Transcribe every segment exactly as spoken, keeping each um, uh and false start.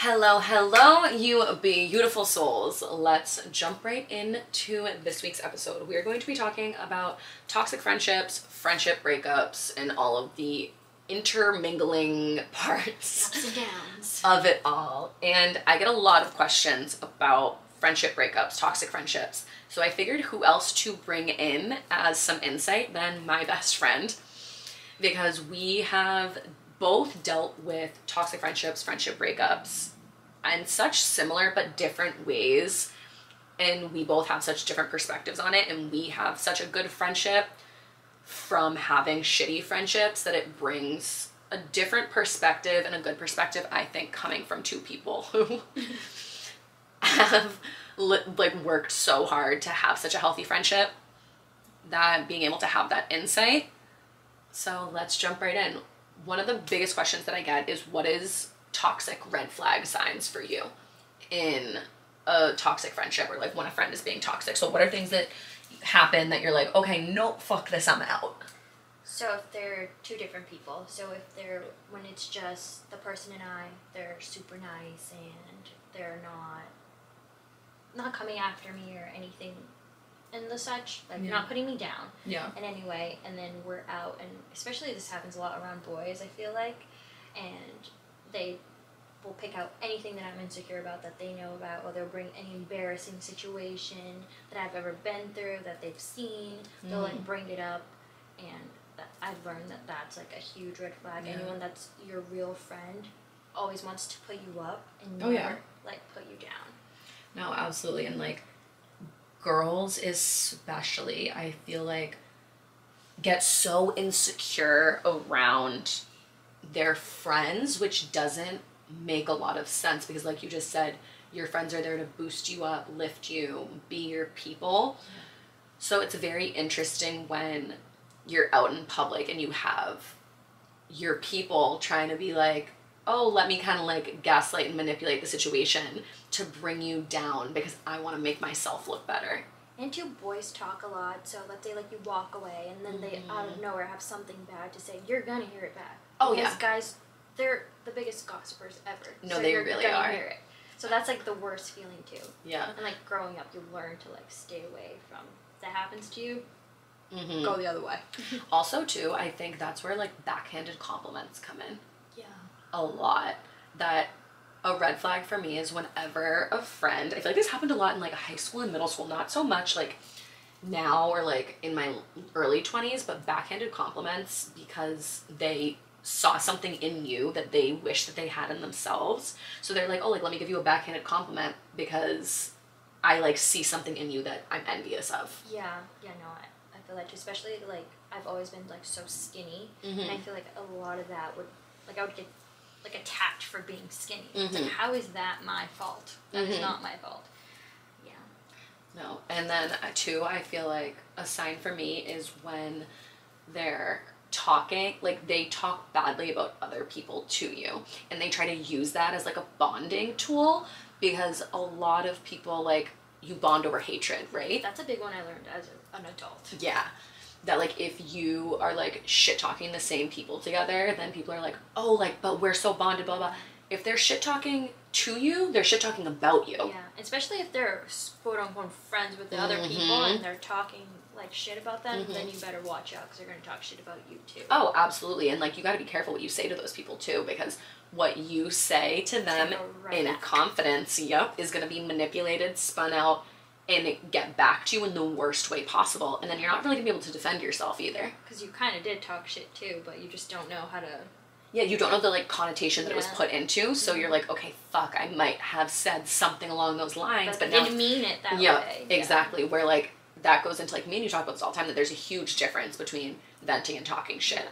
Hello, hello, you beautiful souls. Let's jump right into this week's episode. We are going to be talking about toxic friendships, friendship breakups, and all of the intermingling parts ups and downs of it all. And I get a lot of questions about friendship breakups, toxic friendships. So I figured who else to bring in as some insight than my best friend, because we have both dealt with toxic friendships, friendship breakups, and such similar but different ways. And we both have such different perspectives on it. And we have such a good friendship from having shitty friendships that it brings a different perspective, and a good perspective, I think, coming from two people who have like worked so hard to have such a healthy friendship, that being able to have that insight. So let's jump right in. One of the biggest questions that I get is, what is toxic red flag signs for you in a toxic friendship, or like when a friend is being toxic? So what are things that happen that you're like, okay, no, fuck this, I'm out? So if they're two different people, so if they're, when it's just the person and I, they're super nice and they're not, not coming after me or anything and the such, like, yeah, not putting me down, yeah, in any way. And then we're out, and especially this happens a lot around boys, I feel like, and they will pick out anything that I'm insecure about that they know about, or they'll bring any embarrassing situation that I've ever been through that they've seen, mm-hmm, they'll like bring it up. And that, I've learned that that's like a huge red flag. Yeah. Anyone that's your real friend always wants to put you up and never, oh, yeah, like put you down. No, absolutely. And like girls especially, I feel like, get so insecure around their friends, which doesn't make a lot of sense, because like you just said, your friends are there to boost you up, lift you, be your people. Yeah. So it's very interesting when you're out in public and you have your people trying to be like, oh, let me kind of like gaslight and manipulate the situation to bring you down because I want to make myself look better. And two, boys talk a lot. So let's say like you walk away and then they, mm, out of nowhere have something bad to say. You're going to hear it back. Oh, because, yeah, guys, they're the biggest gossipers ever. No, so they you're really gonna are. Hear it. So that's like the worst feeling too. Yeah. And like growing up, you learn to like stay away from, if that happens to you, mm-hmm, go the other way. Also too, I think that's where like backhanded compliments come in. Yeah. A lot. That a red flag for me is whenever a friend, I feel like this happened a lot in like high school and middle school, not so much like now or like in my early twenties, but backhanded compliments because they saw something in you that they wish that they had in themselves. So they're like, oh, like, let me give you a backhanded compliment because I like see something in you that I'm envious of. Yeah. Yeah, no, I, I feel like, especially like I've always been like so skinny, mm-hmm, and I feel like a lot of that would, like I would get like attacked for being skinny. Mm-hmm. Like, how is that my fault? That, mm-hmm, is not my fault. Yeah. No. And then uh, too, I feel like a sign for me is when they're talking, like they talk badly about other people to you, and they try to use that as like a bonding tool, because a lot of people, like, you bond over hatred, right? That's a big one I learned as an adult. Yeah. That like if you are like shit talking the same people together, then people are like, oh, like, but we're so bonded, blah blah. If they're shit talking to you, they're shit talking about you. Yeah, especially if they're quote unquote friends with the, mm-hmm, other people and they're talking like shit about them, mm-hmm, then you better watch out because they're gonna talk shit about you too. Oh, absolutely. And like you gotta be careful what you say to those people too, because what you say to them right in back. confidence, yep, is gonna be manipulated, spun out, and get back to you in the worst way possible. And then you're not really gonna be able to defend yourself either. Because you kind of did talk shit too, but you just don't know how to... Yeah, you don't know the like connotation that, yeah, it was put into. So, mm-hmm, you're like, okay, fuck, I might have said something along those lines, but, but now... But didn't mean it that, yeah, way. Yeah, exactly. Where like that goes into like, me and you talk about this all the time, that there's a huge difference between venting and talking shit.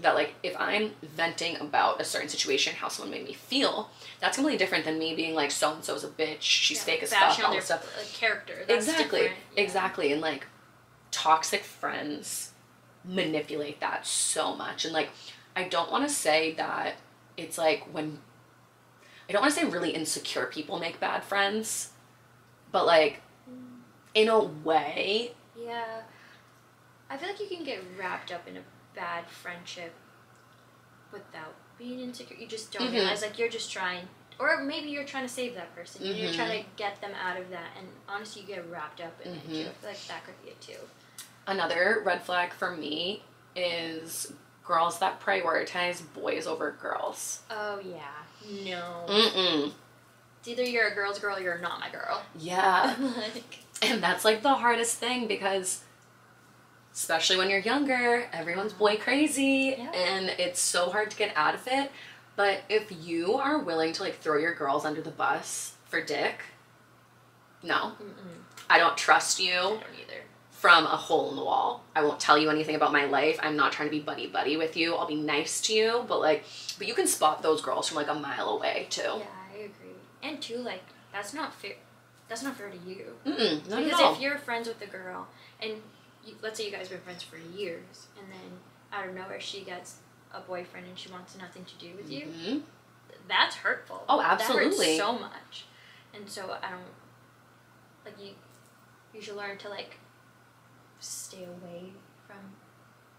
That like if I'm venting about a certain situation, how someone made me feel, that's completely different than me being like, so and so's a bitch, she's, yeah, fake as fuck, all this stuff. Like character. That's exactly, different. Yeah. Exactly. And like toxic friends manipulate that so much. And like I don't want to say that it's like when I don't want to say really insecure people make bad friends, but like in a way, yeah, I feel like you can get wrapped up in a bad friendship without being insecure. You just don't, mm-hmm, realize, like, you're just trying Or maybe you're trying to save that person. Mm-hmm. You're trying to get them out of that. And honestly, you get wrapped up in mm-hmm. it, too. I feel like that could be it, too. Another red flag for me is girls that prioritize boys over girls. Oh, yeah. No. Mm-mm. It's either you're a girl's girl or you're not my girl. Yeah. like... And that's, like, the hardest thing because... Especially when you're younger, everyone's boy crazy, yeah. and it's so hard to get out of it. But if you are willing to, like, throw your girls under the bus for dick, no. Mm-mm. I don't trust you. I don't either. From a hole in the wall. I won't tell you anything about my life. I'm not trying to be buddy-buddy with you. I'll be nice to you, but, like, but you can spot those girls from, like, a mile away, too. Yeah, I agree. And, too, like, that's not fair. That's not fair to you. Mm-mm, not at all. Because if you're friends with a girl and... Let's say you guys have been friends for years, and then out of nowhere she gets a boyfriend and she wants nothing to do with you. Mm-hmm. That's hurtful. Oh, absolutely. That hurts so much. And so I don't like you. You should learn to like stay away from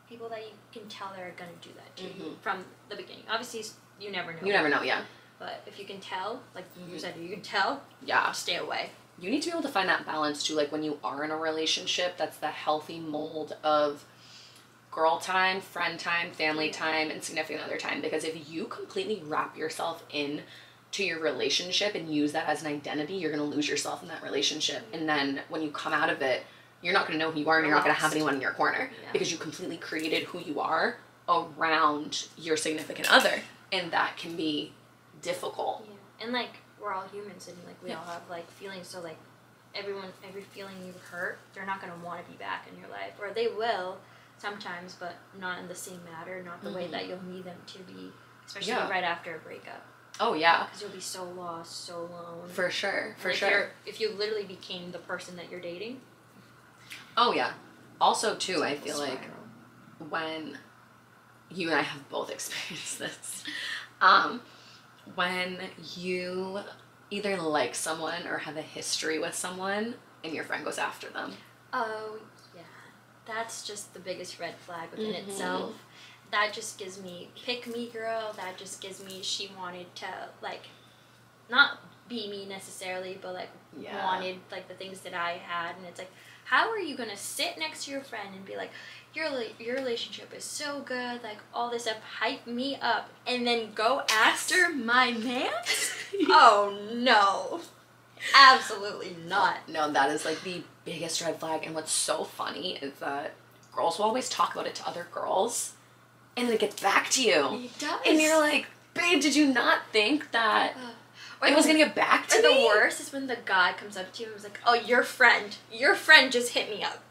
people that you can tell they're gonna do that to mm-hmm. you from the beginning. Obviously, you never know. You never know, yeah. But if you can tell, like mm-hmm. you said, you can tell. Yeah. Stay away. You need to be able to find that balance too, like when you are in a relationship, that's the healthy mold of girl time, friend time, family time, and significant other time. Because if you completely wrap yourself in to your relationship and use that as an identity, you're going to lose yourself in that relationship. And then when you come out of it, you're not going to know who you are and you're not going to have anyone in your corner yeah. because you completely created who you are around your significant other. And that can be difficult. Yeah. And like, we're all humans and like we yeah. all have like feelings, so like everyone every feeling you've hurt, they're not going to want to be back in your life, or they will sometimes, but not in the same manner, not the mm-hmm. way that you'll need them to be, especially yeah. right after a breakup. Oh yeah, because you'll be so lost, so alone. For sure, for like, sure. If you literally became the person that you're dating. Oh yeah. Also too, like I feel spiral. Like when you and I have both experienced this, um when you either like someone or have a history with someone and your friend goes after them. Oh, yeah. That's just the biggest red flag within mm-hmm. itself. That just gives me, pick me girl, that just gives me, she wanted to, like, not be me necessarily, but, like, yeah. wanted, like, the things that I had. And it's like, how are you going to sit next to your friend and be like, your your relationship is so good, like all this stuff, hype me up, and then go after my man? Oh no, absolutely not. No, that is like the biggest red flag. And what's so funny is that girls will always talk about it to other girls, and then it gets back to you. It does. And you're like, babe, did you not think that Or it was going to get back to me? Or the worst is when the guy comes up to you and was like, oh, your friend, your friend just hit me up.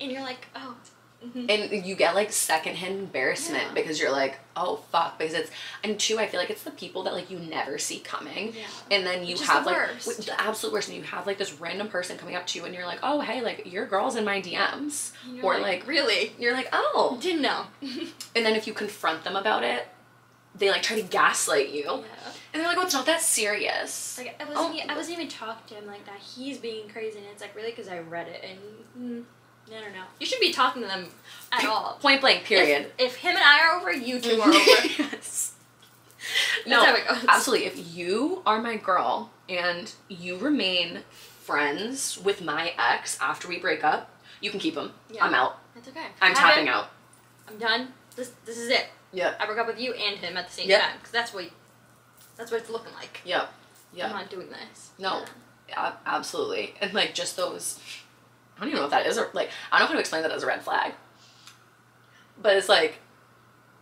And you're like, oh. Mm-hmm. And you get, like, secondhand embarrassment yeah. because you're like, oh, fuck. Because it's, and two, I feel like it's the people that, like, you never see coming. Yeah. And then you Which have, the like, worst. the absolute worst. And you have, like, this random person coming up to you and you're like, oh, hey, like, your girl's in my D Ms. Or, like, like, really? You're like, oh. Didn't know. And then if you confront them about it, they, like, try to gaslight you. Yeah. And they're like, well, it's not that serious. Like, I wasn't, oh. I wasn't even talking to him like that. He's being crazy. And it's, like, really? Because I read it and... Mm, No, no, no. You should be talking to them at P all. Point blank, period. If, if him and I are over, you two are over. Yes. That's no, how it goes. Absolutely. If you are my girl and you remain friends with my ex after we break up, you can keep him. Yeah. I'm out. That's okay. I'm I tapping out. I'm done. This this is it. Yeah. I broke up with you and him at the same yep. time. Because that's what, that's what it's looking like. Yeah. Yeah. I'm not doing this. No. Yeah. Yeah, absolutely. And like just those... I don't even know if that is a, like, I don't know how to explain that as a red flag. But it's like,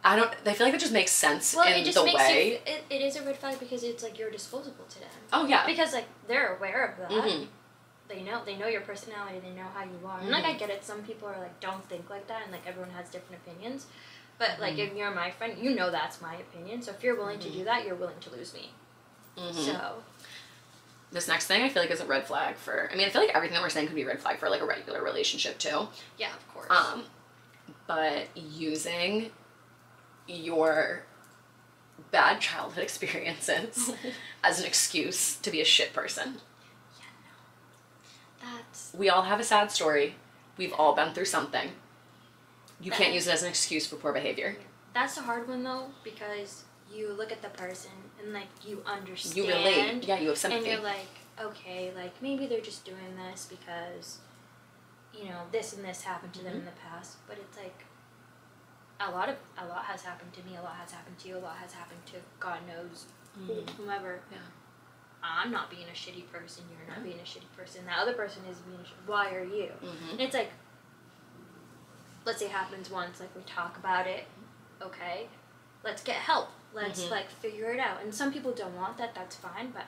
I don't, I feel like that just makes sense well, in it just the makes way. You, it, it is a red flag because it's like you're disposable to them. Oh, yeah. Because, like, they're aware of that. Mm-hmm. They know, they know your personality, they know how you are. Mm-hmm. And, like, I get it, some people are like, don't think like that, and, like, everyone has different opinions. But, like, mm-hmm. if you're my friend, you know that's my opinion. So if you're willing mm-hmm. to do that, you're willing to lose me. Mm-hmm. So... This next thing I feel like is a red flag for, I mean, I feel like everything that we're saying could be a red flag for like a regular relationship too. Yeah, of course. Um, but using your bad childhood experiences as an excuse to be a shit person. Yeah, no. That's... We all have a sad story. We've all been through something. You that... can't use it as an excuse for poor behavior. That's a hard one though, because you look at the person and like you understand. You relate. Yeah, you have sympathy. And you're like, okay, like maybe they're just doing this because, you know, this and this happened to mm-hmm. them in the past. But it's like a lot of a lot has happened to me. A lot has happened to you. A lot has happened to God knows mm. whomever. Yeah. I'm not being a shitty person. You're not mm-hmm. being a shitty person. That other person is being. A sh- Why are you? Mm-hmm. And it's like, let's say it happens once. Like we talk about it. Okay, let's get help. Let's mm-hmm. like figure it out. And some people don't want that. That's fine. But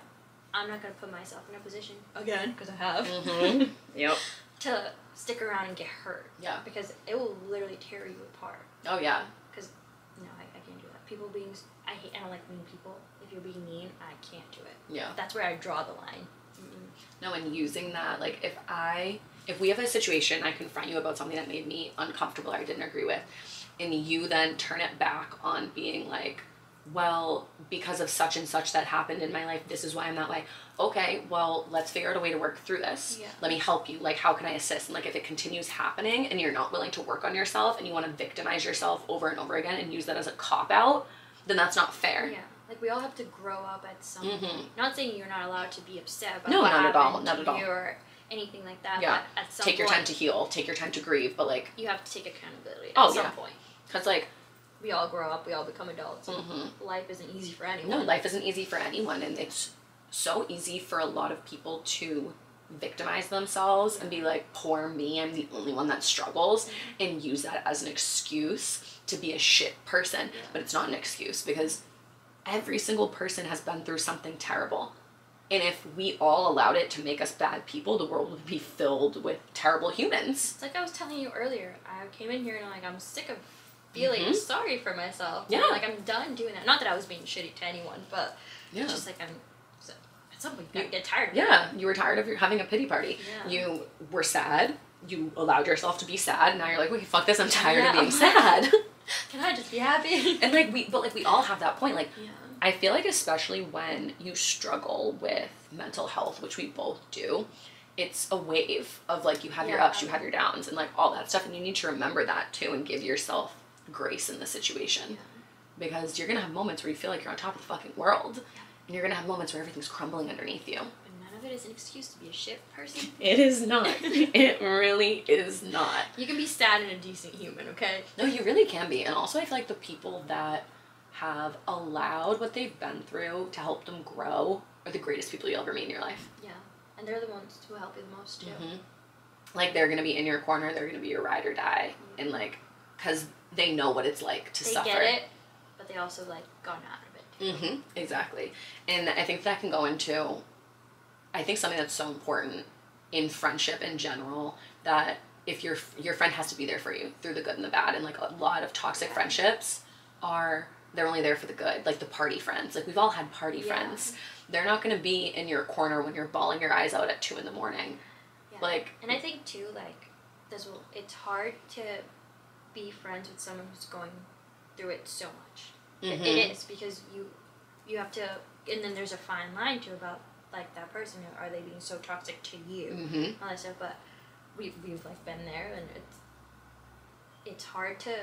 I'm not gonna put myself in a position again because I have. Mm-hmm. Yep. To stick around and get hurt. Yeah. Because it will literally tear you apart. Oh yeah. Because no, I, I can't do that. People being I hate. I don't like mean people. If you're being mean, I can't do it. Yeah. That's where I draw the line. Mm-mm. No, and using that, like, if I, if we have a situation, I confront you about something that made me uncomfortable or I didn't agree with, and you then turn it back on being like, well, because of such and such that happened in my life, this is why I'm that way. Okay, well, let's figure out a way to work through this. Yeah. Let me help you. Like, how can I assist? And like, if it continues happening and you're not willing to work on yourself and you want to victimize yourself over and over again and use that as a cop-out, then that's not fair. Yeah. Like, we all have to grow up at some point. Mm-hmm. Not saying you're not allowed to be upset about no, what not at all. Not at all. Or anything like that. Yeah. But at some take your point, time to heal. Take your time to grieve. But, like... You have to take accountability at oh, some yeah. point. Because, like... We all grow up. We all become adults. Mm-hmm. Life isn't easy for anyone. No, life isn't easy for anyone. And it's so easy for a lot of people to victimize themselves and be like, poor me, I'm the only one that struggles, and use that as an excuse to be a shit person. Yeah. But it's not an excuse because... Every single person has been through something terrible. And if we all allowed it to make us bad people, the world would be filled with terrible humans. It's like I was telling you earlier. I came in here and I'm like, I'm sick of feeling mm-hmm. sorry for myself. Yeah. Like, I'm done doing that. Not that I was being shitty to anyone, but yeah. it's just like I'm... At some point, you get tired of Yeah. It. You were tired of your, having a pity party. Yeah. You were sad. You allowed yourself to be sad. And now you're like, wait, fuck this. I'm tired yeah. of being sad. Can I just be happy? And like we, but like we all have that point. Like, yeah. I feel like especially when you struggle with mental health, which we both do, it's a wave of like you have yeah. your ups, you have your downs, and like all that stuff. And you need to remember that too, and give yourself grace in the situation, yeah. because you're gonna have moments where you feel like you're on top of the fucking world, yeah. and you're gonna have moments where everything's crumbling underneath you. And none of it is an excuse to be a shit person. It is not. It really is not. You can be sad and a decent human, okay? No, you really can be. And also, I feel like the people that have allowed what they've been through to help them grow are the greatest people you'll ever meet in your life. Yeah. And they're the ones who help you the most, too. Mm-hmm. Like, they're going to be in your corner. They're going to be your ride or die. Mm-hmm. And, like, because they know what it's like to they suffer. They get it, but they also, like, gone out of it. Mm-hmm. Exactly. And I think that can go into, I think, something that's so important in friendship in general, that if your, your friend has to be there for you through the good and the bad. And, like, a lot of toxic yeah. friendships are... They're only there for the good, like the party friends. Like, we've all had party yeah. friends. They're not going to be in your corner when you're bawling your eyes out at two in the morning. Yeah. Like, and I think too, like, this will, it's hard to be friends with someone who's going through it so much. Mm-hmm. It, it is because you, you have to, and then there's a fine line too about like that person. Are they being so toxic to you? Mm-hmm. All that stuff. But we've we've like been there, and it's it's hard to.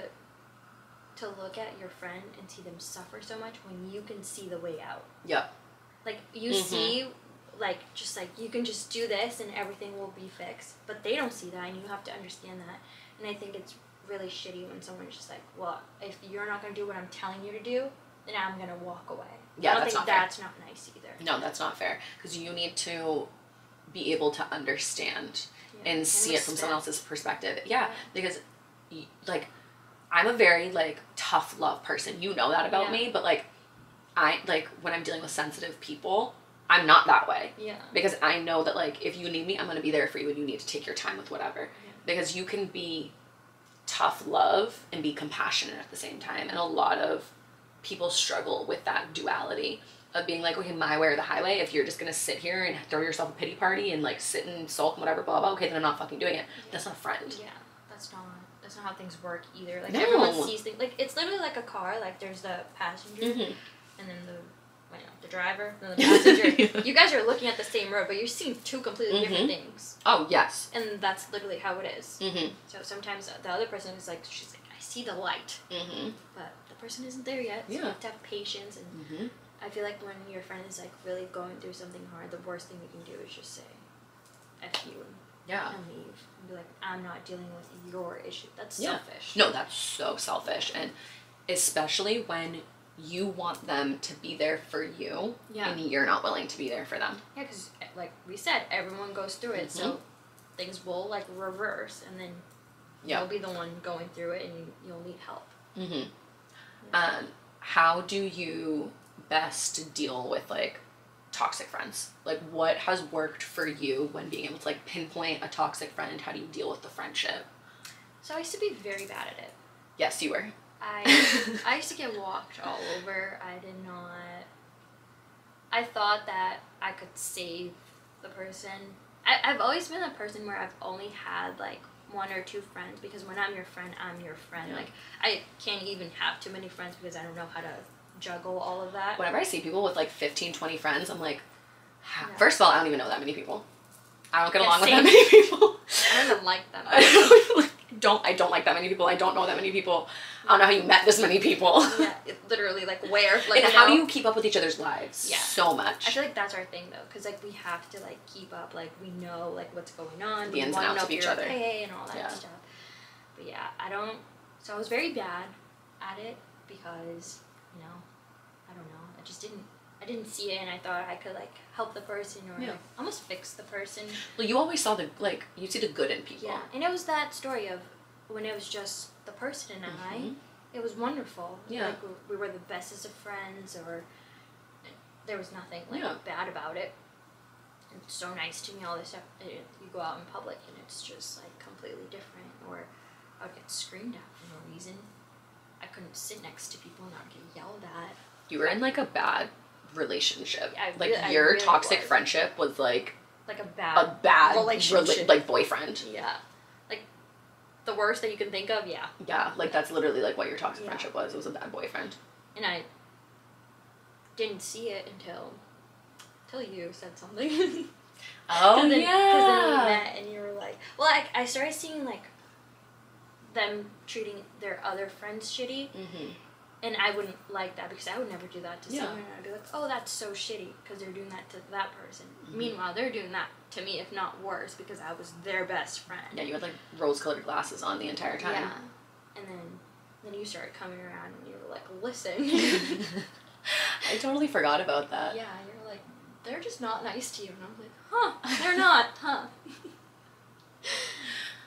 to look at your friend and see them suffer so much when you can see the way out. Yep. Like, you mm-hmm. see, like, just, like, you can just do this and everything will be fixed, but they don't see that, and you have to understand that. And I think it's really shitty when someone's just like, well, if you're not going to do what I'm telling you to do, then I'm going to walk away. Yeah, I don't that's think not that's fair. Not nice either. No, that's not fair, because you need to be able to understand yeah. and, and see respect. It from someone else's perspective. Yeah, yeah. because, like... I'm a very, like, tough love person. You know that about yeah. me, but, like, I, like, when I'm dealing with sensitive people, I'm not that way. Yeah. Because I know that, like, if you need me, I'm going to be there for you and you need to take your time with whatever. Yeah. Because you can be tough love and be compassionate at the same time. And a lot of people struggle with that duality of being like, okay, my way or the highway. If you're just going to sit here and throw yourself a pity party and, like, sit and sulk and whatever, blah, blah, okay, then I'm not fucking doing it. Yeah. That's not a friend. Yeah, that's not That's not how things work either. Like, no. everyone sees things. Like, it's literally like a car. Like, there's the passenger, mm-hmm. and then the, you know, the driver, and then the passenger. yeah. You guys are looking at the same road, but you're seeing two completely mm-hmm. different things. Oh, yes. And that's literally how it is. Mm-hmm. So sometimes the other person is like, she's like, I see the light. Mm-hmm. But the person isn't there yet. So yeah. You have to have patience. And mm-hmm. I feel like when your friend is like really going through something hard, the worst thing you can do is just say, F you. Yeah. And leave. And be like, I'm not dealing with your issue. That's yeah. selfish. No, that's so selfish. And especially when you want them to be there for you yeah. and you're not willing to be there for them. Yeah, because like we said, everyone goes through it. Mm-hmm. So things will like reverse and then yeah. you'll be the one going through it and you'll need help. Mm-hmm. Yeah. Um, how do you best deal with like toxic friends? Like what has worked for you when being able to like pinpoint a toxic friend? How do you deal with the friendship? So I used to be very bad at it. Yes, you were. I I used to get walked all over. I did not. I thought that I could save the person. I, I've always been a person where I've only had like one or two friends, because when I'm your friend, I'm your friend. Yeah. Like I can't even have too many friends because I don't know how to juggle all of that. Whenever I see people with like fifteen, twenty friends, I'm like, yeah. first of all, I don't even know that many people. I don't get yeah, along same. with that many people. I don't even like that much. I don't like Don't I don't like that many people. I don't know that many people. I don't know how you met this many people. Yeah, literally, like where? Like, and how do you keep up with each other's lives? Yeah, so much. I feel like that's our thing though, because like we have to like keep up. Like we know like what's going on. The ins and outs of each other. Okay, and all that yeah. stuff. But yeah, I don't. So I was very bad at it because you know, I don't know. I just didn't. I didn't see it, and I thought I could like help the person or yeah. like, almost fix the person. Well, you always saw the like you see the good in people. Yeah, and it was that story of when it was just the person and mm-hmm. I. It was wonderful. Yeah, like we were the bestest of friends, or there was nothing like yeah. bad about it. It's so nice to me. All this stuff. You go out in public, and it's just like completely different. Or I would get screamed at for no reason. I couldn't sit next to people, and I would get yelled at. You were in like a bad relationship. Yeah, like really, your really toxic was. friendship was like like a bad a bad relationship, like boyfriend. Yeah, like the worst that you can think of. Yeah, yeah, like that's literally like what your toxic yeah. friendship was. It was a bad boyfriend. And I didn't see it until until you said something. Oh then, yeah, because then we met and you were like, well, I, I started seeing like them treating their other friends shitty. Mm-hmm. And I wouldn't like that because I would never do that to yeah. someone. And I'd be like, oh, that's so shitty because they're doing that to that person. Mm-hmm. Meanwhile, they're doing that to me, if not worse, because I was their best friend. Yeah, you had, like, rose-colored glasses on the entire time. Yeah. And then then you started coming around and you were like, listen. I totally forgot about that. Yeah, you were like, they're just not nice to you. And I was like, huh, they're not, huh?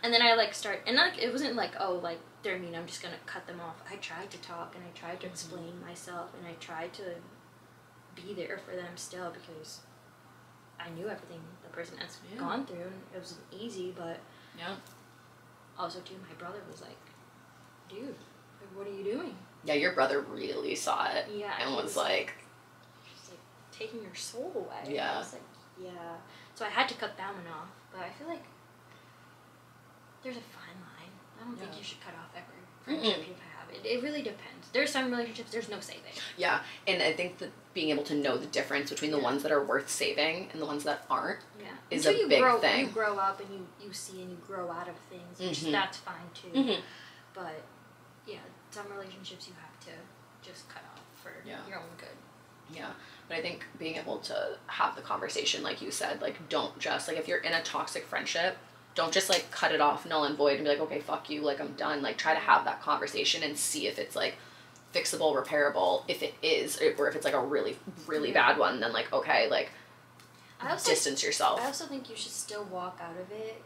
And then I, like, start... And, like, it wasn't like, oh, like, I mean, I'm just gonna cut them off. I tried to talk and I tried to explain mm-hmm. myself and I tried to be there for them still because I knew everything the person has yeah. gone through and it wasn't easy, but yeah. also too, my brother was like, dude, like, what are you doing? Yeah, your brother really saw it. Yeah, and was, was like, just like taking your soul away. Yeah, I was like, yeah. So I had to cut that one off, but I feel like there's a fine line. I don't yeah. think you should cut off every friendship mm-mm. you have. It, it really depends. There's some relationships, there's no saving. Yeah, and I think that being able to know the difference between the yeah. ones that are worth saving and the ones that aren't yeah. is Until a you big grow, thing. You grow up and you, you see and you grow out of things, which mm-hmm. that's fine too. Mm-hmm. But yeah, some relationships you have to just cut off for yeah. your own good. Yeah, but I think being able to have the conversation, like you said, like don't just, like if you're in a toxic friendship, don't just, like, cut it off, null and void, and be like, okay, fuck you, like, I'm done. Like, try to have that conversation and see if it's, like, fixable, repairable. If it is, or if it's, like, a really, really bad one, then, like, okay, like, I also, distance yourself. I also think you should still walk out of it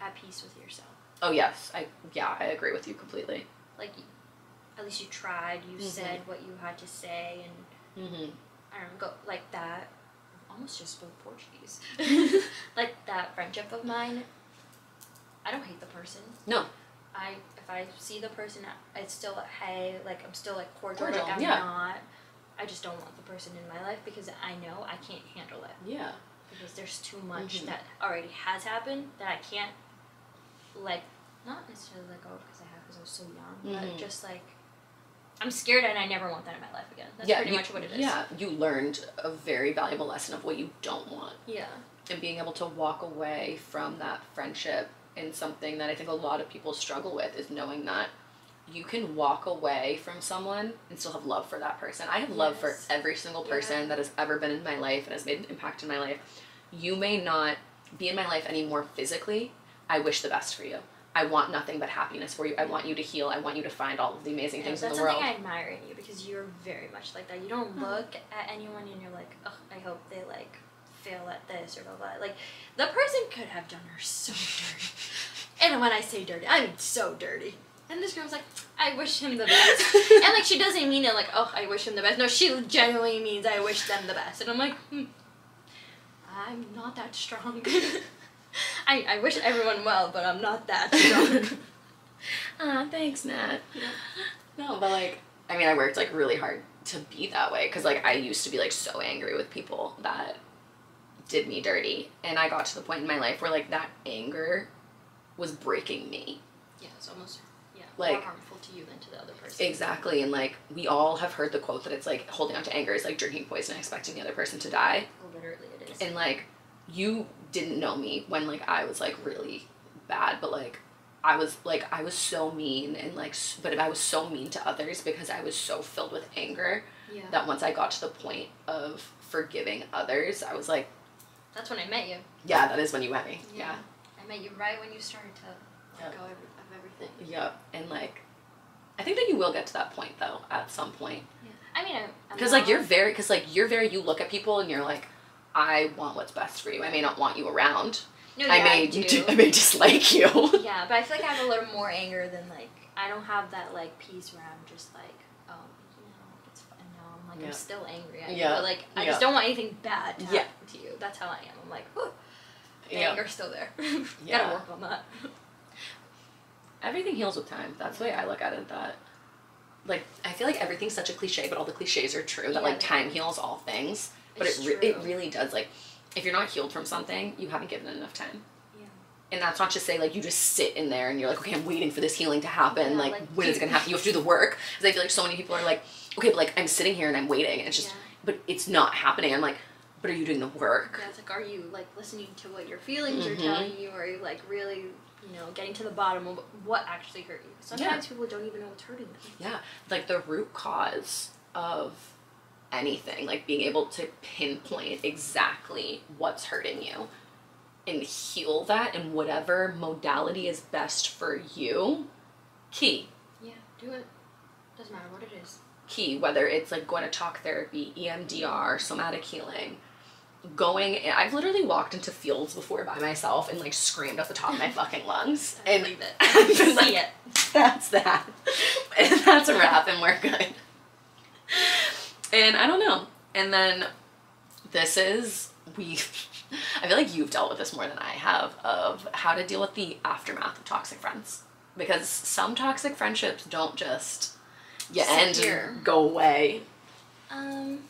at peace with yourself. Oh, yes. I Yeah, I agree with you completely. Like, at least you tried. You mm-hmm. said what you had to say, and mm-hmm. I don't know, go like that. Almost just spoke Portuguese. Like that friendship of mine, I don't hate the person. No. I if I see the person, it's still like, hey, like I'm still like cordial. cordial like I'm yeah. not. I just don't want the person in my life because I know I can't handle it. Yeah. Because there's too much mm-hmm. that already has happened that I can't like not necessarily let go of because I have because I was so young, mm-hmm. but just like. I'm scared and I never want that in my life again. That's yeah, pretty you, much what it is. Yeah, you learned a very valuable lesson of what you don't want. Yeah. And being able to walk away from that friendship in something that I think a lot of people struggle with is knowing that you can walk away from someone and still have love for that person. I have yes. love for every single person yeah. that has ever been in my life and has made an impact in my life. You may not be in my life anymore physically. I wish the best for you. I want nothing but happiness for you. I want you to heal. I want you to find all of the amazing yeah, things in the world. That's something I admire in you, because you're very much like that. You don't mm-hmm. look at anyone and you're like, oh, I hope they like fail at this or blah, blah. Like, the person could have done her so dirty. And when I say dirty, I mean so dirty. And this girl's like, I wish him the best. And like, she doesn't mean it like, oh, I wish him the best. No, she genuinely means I wish them the best. And I'm like, hmm, I'm not that strong. I, I wish everyone well, but I'm not that strong. Ah, thanks, Nat. Yeah. No, but like, I mean, I worked like really hard to be that way, because like I used to be like so angry with people that did me dirty, and I got to the point in my life where like that anger was breaking me. Yeah, it's almost yeah like, more harmful to you than to the other person. Exactly, and like we all have heard the quote that it's like holding on to anger is like drinking poison and expecting the other person to die. Literally, it is. And like, you didn't know me when like I was like really bad, but like I was like I was so mean and like but I was so mean to others because I was so filled with anger yeah. that once I got to the point of forgiving others, I was like, that's when I met you. Yeah, that is when you met me. Yeah, yeah. I met you right when you started to let yeah. go of everything. Yeah, and like I think that you will get to that point though at some point. Yeah, I mean, because like you're very because like you're very you look at people and you're like, I want what's best for you. I may not want you around. No, yeah, I may I, do. I may dislike you. Yeah, but I feel like I have a little more anger than like, I don't have that like peace where I'm just like, oh, you know, it's fine. No, I'm like, yeah. I'm still angry. I yeah. know, but like, I yeah. just don't want anything bad to happen yeah. to you. That's how I am. I'm like, whew, the yeah. anger's still there. yeah. Gotta work on that. Everything heals with time. That's the way I look at it. That, like, I feel like everything's such a cliche, but all the cliches are true. Yeah, that like, time heals all things. But it's it, re it really does. Like, if you're not healed from something, you haven't given it enough time. Yeah. And that's not just say, like, you just sit in there and you're like, okay, I'm waiting for this healing to happen. Yeah, like, like, when is it going to happen? You have to do the work. Because I feel like so many people are like, okay, but, like, I'm sitting here and I'm waiting. And it's just, yeah. but it's not happening. I'm like, but are you doing the work? Yeah, it's like, are you, like, listening to what your feelings mm-hmm. are telling you? Or are you, like, really, you know, getting to the bottom of what actually hurt you? Sometimes yeah. people don't even know what's hurting them. Yeah. Like, the root cause of anything, like being able to pinpoint exactly what's hurting you and heal that in whatever modality is best for you. Key. Yeah, do it. Doesn't matter what it is. Key, whether it's like going to talk therapy, E M D R, somatic healing, going, I've literally walked into fields before by myself and like screamed at the top of my fucking lungs. I and believe it. I see like, it. That's that. And that's a wrap and we're good. And I don't know. And then this is, we, I feel like you've dealt with this more than I have, of how to deal with the aftermath of toxic friends. Because some toxic friendships don't just, you end and go away. Um,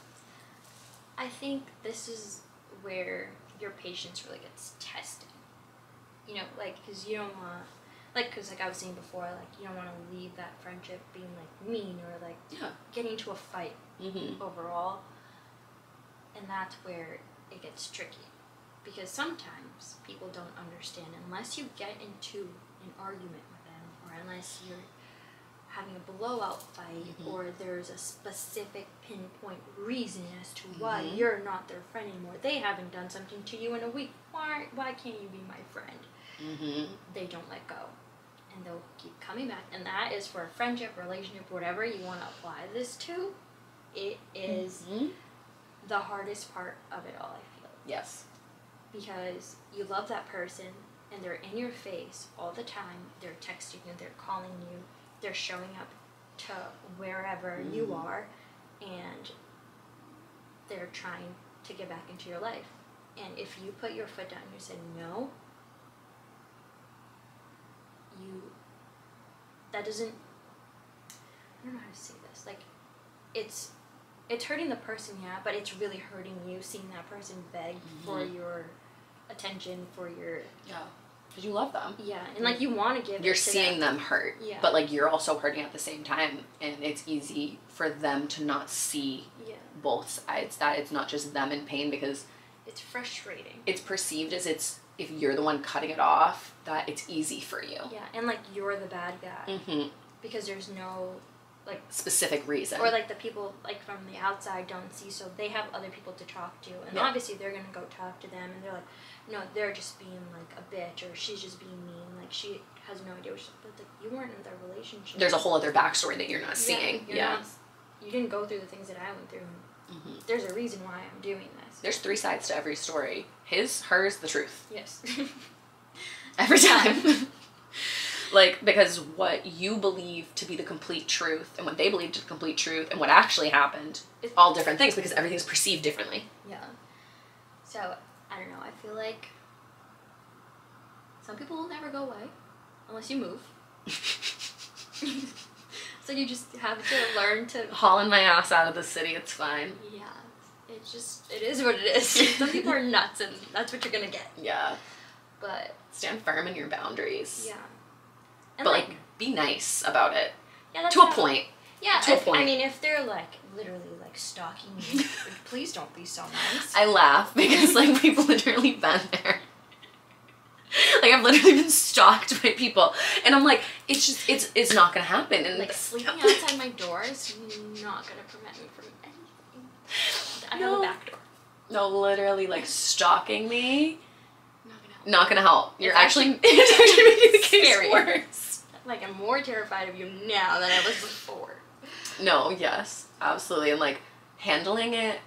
I think this is where your patience really gets tested. You know, like, because you don't want, like, because like I was saying before, like, you don't want to leave that friendship being like mean or like yeah. getting into a fight. Mm-hmm. Overall, and that's where it gets tricky, because sometimes people don't understand unless you get into an argument with them, or unless you're having a blowout fight, mm-hmm. or there's a specific pinpoint reason as to why mm-hmm. you're not their friend anymore. They haven't done something to you in a week. Why? Why can't you be my friend? Mm-hmm. They don't let go. And they'll keep coming back. And that is for a friendship, relationship, whatever you want to apply this to. It is mm-hmm. the hardest part of it all, I feel. Yes. Because you love that person, and they're in your face all the time. They're texting you, they're calling you, they're showing up to wherever mm-hmm. you are, and they're trying to get back into your life. And if you put your foot down and you say no, you, that doesn't, I don't know how to say this, like, it's it's hurting the person, yeah, but it's really hurting you seeing that person beg mm-hmm. for your attention, for your yeah, because you love them, yeah, and like you want to give. You're it to seeing them, them hurt, yeah, but like you're also hurting at the same time, and it's easy for them to not see yeah. both sides. That it's not just them in pain, because it's frustrating. It's perceived as it's if you're the one cutting it off that it's easy for you, yeah, and like you're the bad guy, mm-hmm. because there's no like specific reason, or like the people like from the outside don't see, so they have other people to talk to, and yeah. obviously they're gonna go talk to them, and they're like, no, they're just being like a bitch, or she's just being mean, like she has no idea what she's like, but like, you weren't in their relationship. There's a whole other backstory that you're not yeah, seeing. You're yeah, not, you didn't go through the things that I went through. Mm-hmm. There's a reason why I'm doing this. There's three sides to every story: his, hers, the truth. Yes. Every time. Like, because what you believe to be the complete truth and what they believe to be the complete truth and what actually happened is all different things, because everything's perceived differently. Yeah. So, I don't know. I feel like some people will never go away unless you move. So you just have to learn to... hauling my ass out of the city, it's fine. Yeah. It's just, it is what it is. Some people are nuts and that's what you're going to get. Yeah. But... stand firm in your boundaries. Yeah. And but, like, like, be nice about it. Yeah, that's to a I, point. Yeah, to if, a point. I mean, if they're, like, literally, like, stalking me, please don't be so nice. I laugh because, like, we've literally been there. Like, I've literally been stalked by people. And I'm like, it's just, it's it's not going to happen. And like, sleeping outside my door is not going to prevent me from anything. I no, have a back door. No, literally, like, stalking me. Not gonna help. You're it's actually, actually it's actually making the case scary. Worse. Like, I'm more terrified of you now than I was before. No, yes, absolutely, and like handling it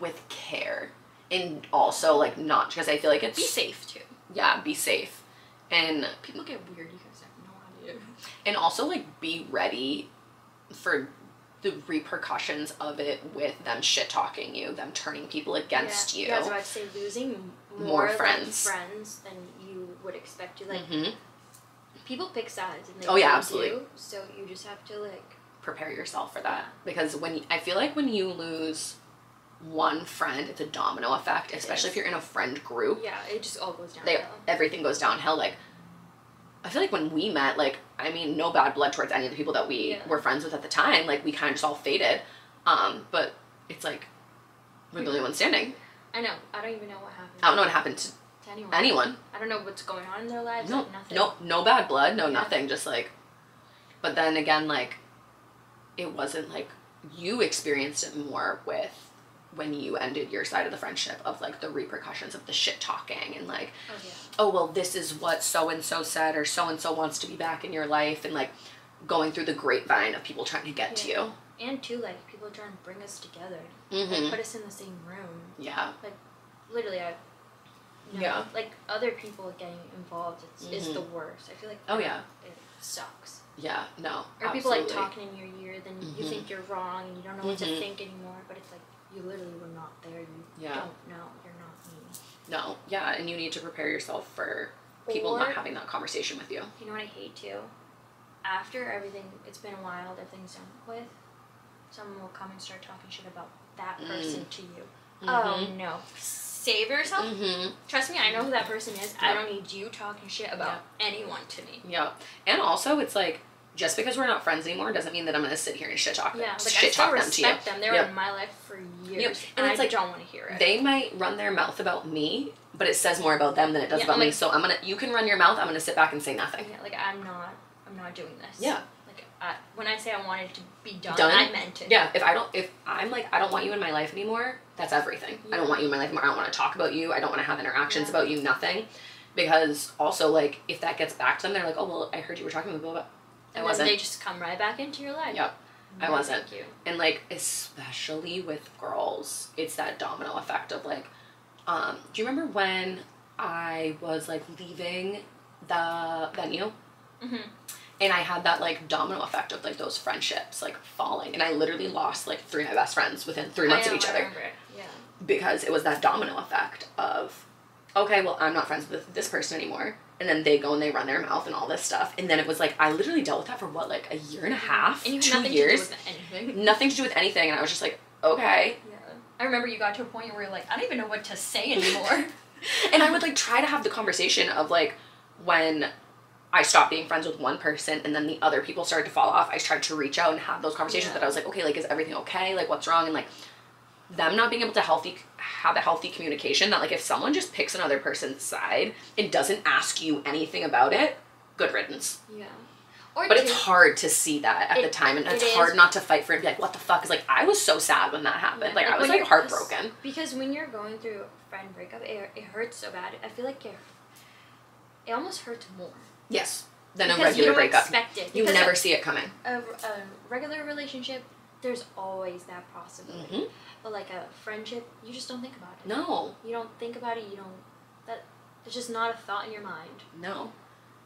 with care, and also like not because I feel like it's be safe too. Yeah, be safe, and people get weird. You guys have no idea. And also like be ready for the repercussions of it with them shit talking you, them turning people against yeah. you. Yeah, I was about to say losing. More, more friends like friends than you would expect to like mm-hmm. people pick sides and they oh yeah absolutely you, so you just have to like prepare yourself for that, because when I feel like when you lose one friend it's a domino effect, especially if you're in a friend group. Yeah, it just all goes downhill. They, everything goes downhill. Like I feel like when we met, like I mean no bad blood towards any of the people that we yeah. were friends with at the time, like we kind of just all faded, um but it's like we're the only ones standing. I know. I don't even know what happened. I don't know what happened to, to anyone. anyone. I don't know what's going on in their lives. No, like nothing. No, no bad blood. No, yeah. nothing. Just like, but then again, like, it wasn't like you experienced it more with when you ended your side of the friendship of like the repercussions of the shit talking and like, oh, yeah. oh well, this is what so and so said or so and so wants to be back in your life, and like going through the grapevine of people trying to get yeah. to you. And too, like, people are trying to bring us together. Mm-hmm. Like, put us in the same room. Yeah. Like, literally, I... You know, yeah. Like, other people getting involved it's, mm-hmm. is the worst. I feel like... Oh, yeah. It sucks. Yeah, no, Or absolutely. People, like, talking in your ear, then mm-hmm. you think you're wrong, and you don't know what mm-hmm. to think anymore, but it's like, you literally were not there. You yeah. don't know. You're not me. No. Yeah, and you need to prepare yourself for people or, not having that conversation with you. You know what I hate, too? After everything... It's been a while, everything's done with... someone will come and start talking shit about that person mm. to you. Mm-hmm. Oh, no. Save yourself. Mm-hmm. Trust me, I know who that person is. Yep. I don't need you talking shit about yep. anyone to me. Yeah. And also, it's like, just because we're not friends anymore doesn't mean that I'm going to sit here and shit talk, yeah, like, shit I still talk them to you. respect them. They were yep. in my life for years. Yep. And, and it's I like, don't want to hear it. They might run their mouth about me, but it says more about them than it does yeah, about like, me. So I'm going to, you can run your mouth. I'm going to sit back and say nothing. Yeah, like, I'm not, I'm not doing this. Yeah. I, when I say I wanted to be done, done, I meant it. Yeah, if I don't, if I'm like, I don't want you in my life anymore, that's everything. Yeah. I don't want you in my life anymore. I don't want to talk about you. I don't want to have interactions yeah. about you, nothing. Because also, like, if that gets back to them, they're like, oh, well, I heard you were talking about but I and wasn't. And they just come right back into your life. Yep. No, I wasn't. Thank you. And, like, especially with girls, it's that domino effect of, like, um, do you remember when I was, like, leaving the venue? Mm-hmm. And I had that, like, domino effect of, like, those friendships, like, falling. And I literally lost, like, three of my best friends within three months I know, of each I other. Remember. Yeah. Because it was that domino effect of, okay, well, I'm not friends with this person anymore. And then they go and they run their mouth and all this stuff. And then it was, like, I literally dealt with that for, what, like, a year and a half? And you had nothing years, to do with anything. Nothing to do with anything. And I was just like, okay. Yeah. I remember you got to a point where you're like, I don't even know what to say anymore. And I would, like, try to have the conversation of, like, when... I stopped being friends with one person and then the other people started to fall off. I tried to reach out and have those conversations yeah. that I was like, okay, like, is everything okay? Like, what's wrong? And, like, them not being able to healthy have a healthy communication that, like, if someone just picks another person's side and doesn't ask you anything about it, good riddance. Yeah. Or but two. It's hard to see that at it, the time, and it it's is. hard not to fight for it and be like, what the fuck? Because, like, I was so sad when that happened. Yeah, like, like, I was, like, heartbroken. Because when you're going through a friend breakup, it, it hurts so bad. I feel like it, it almost hurts more. Yes. Than because a regular you breakup. Expect it. You never a, see it coming. A, a regular relationship, there's always that possibility. Mm-hmm. But, like, a friendship, you just don't think about it. No. You don't think about it. You don't... That, it's just not a thought in your mind. No.